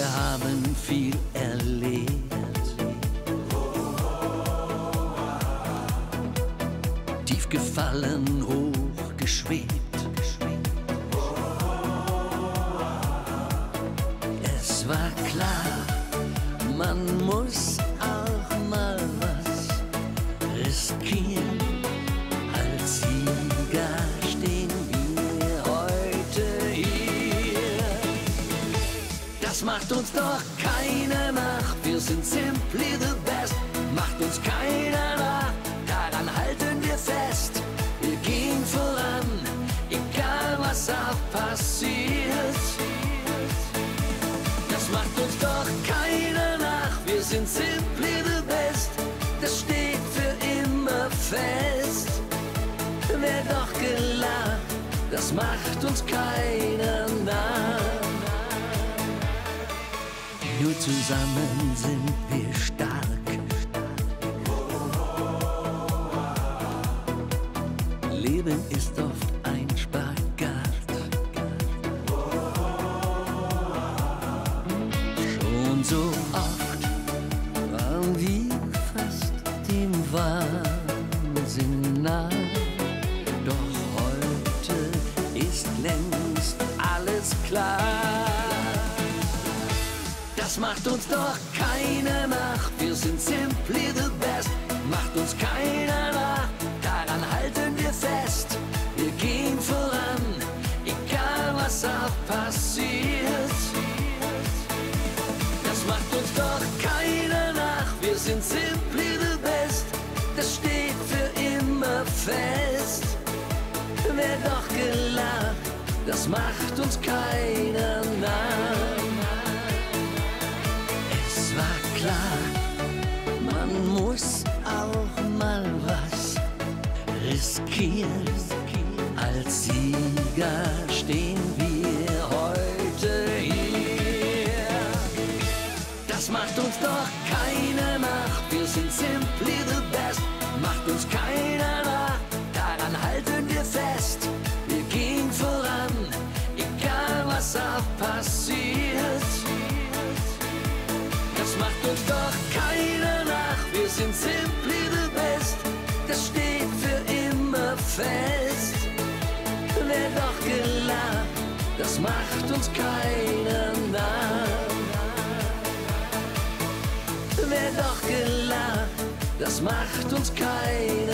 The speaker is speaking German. wir haben viel erlebt. Tief gefallen, hoch geschwebt. Es war klar, man muss auch mal was riskieren. Als Sieger stehen wir heute hier. Das macht uns doch keiner nach, wir sind simply the best. Macht uns keiner nach, daran halten wir fest. Wir gehen voran, egal was auch passiert. Das macht uns doch keiner nach, wir sind simply the best. Das steht für immer fest. Wer doch gelacht, das macht uns keiner nach. Nur zusammen sind wir stark. Leben ist oft ein Spagat. Schon so oft waren wir fast dem Wahnsinn nah. Doch heute ist längst alles klar. Das macht uns doch keiner nach, wir sind simply the best. Macht uns keiner nach, daran halten wir fest. Wir gehen voran, egal was auch passiert. Das macht uns doch keiner nach, wir sind simply the best. Das steht für immer fest. Wer doch gelacht, das macht uns keiner nach. Klar, man muss auch mal was riskieren. Als Sieger stehen wir heute hier. Das macht uns doch keiner nach, wir sind simply the best. Macht uns keiner nach, daran halten wir fest. Wir gehen voran, egal was auch passiert. Das macht uns doch keiner nach, wir sind simply the best. Das steht für immer fest. Wer doch gelacht, das macht uns keiner nach. Wer doch gelacht, das macht uns keiner nach.